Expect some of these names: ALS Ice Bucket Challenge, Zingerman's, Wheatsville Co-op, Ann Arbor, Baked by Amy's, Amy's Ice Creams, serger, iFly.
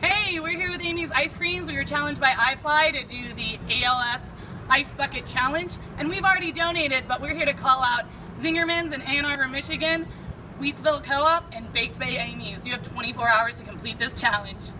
Hey, we're here with Amy's Ice Creams. We were challenged by iFly to do the ALS Ice Bucket Challenge, and we've already donated, but we're here to call out Zingerman's in Ann Arbor, Michigan, Wheatsville Co-op, and Baked by Amy's. You have 24 hours to complete this challenge.